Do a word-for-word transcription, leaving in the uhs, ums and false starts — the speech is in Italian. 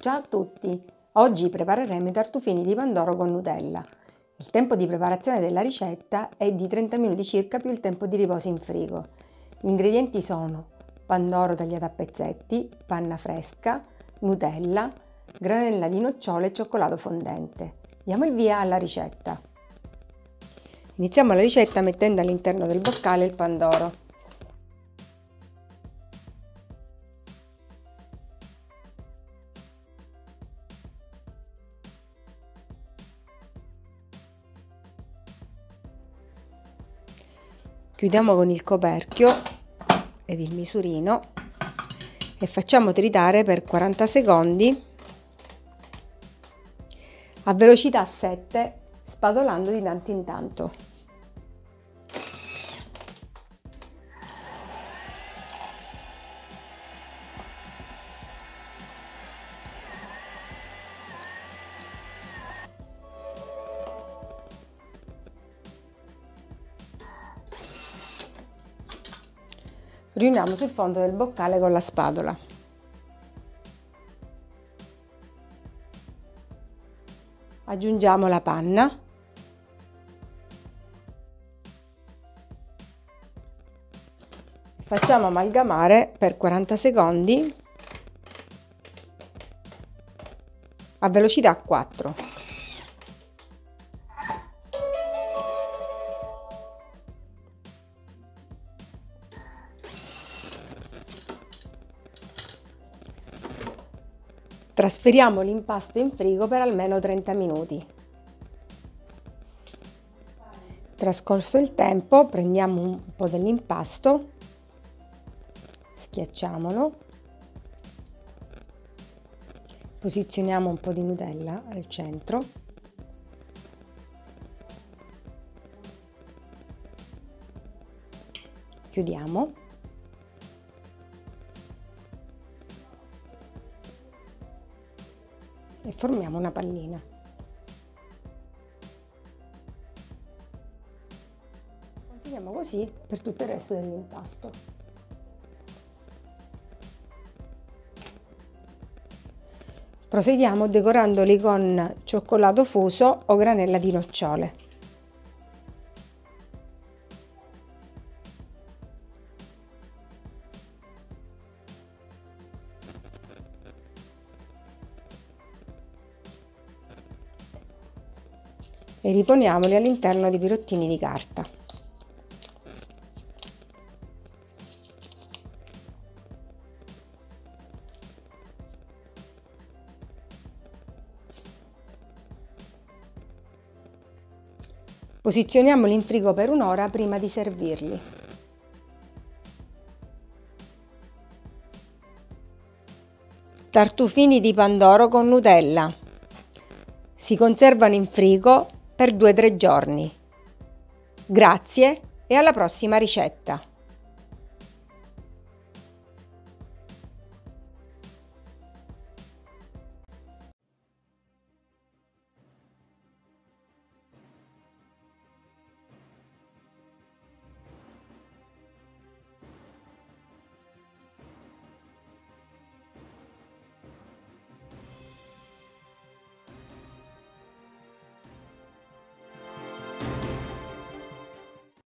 Ciao a tutti! Oggi prepareremo i tartufini di Pandoro con Nutella. Il tempo di preparazione della ricetta è di trenta minuti circa più il tempo di riposo in frigo. Gli ingredienti sono Pandoro tagliata a pezzetti, panna fresca, Nutella, granella di nocciole e cioccolato fondente. Diamo il via alla ricetta. Iniziamo la ricetta mettendo all'interno del boccale il Pandoro. Chiudiamo con il coperchio ed il misurino e facciamo tritare per quaranta secondi a velocità sette, spatolando di tanto in tanto. Riuniamo sul fondo del boccale con la spatola. Aggiungiamo la panna. Facciamo amalgamare per quaranta secondi a velocità quattro. Trasferiamo l'impasto in frigo per almeno trenta minuti. Trascorso il tempo, prendiamo un po' dell'impasto, schiacciamolo, posizioniamo un po' di Nutella al centro, chiudiamo. E formiamo una pallina. Continuiamo così per tutto il resto dell'impasto. Proseguiamo decorandoli con cioccolato fuso o granella di nocciole. E riponiamoli all'interno di pirottini di carta. Posizioniamoli in frigo per un'ora prima di servirli. Tartufini di Pandoro con Nutella. Si conservano in frigo per due o tre giorni. Grazie e alla prossima ricetta!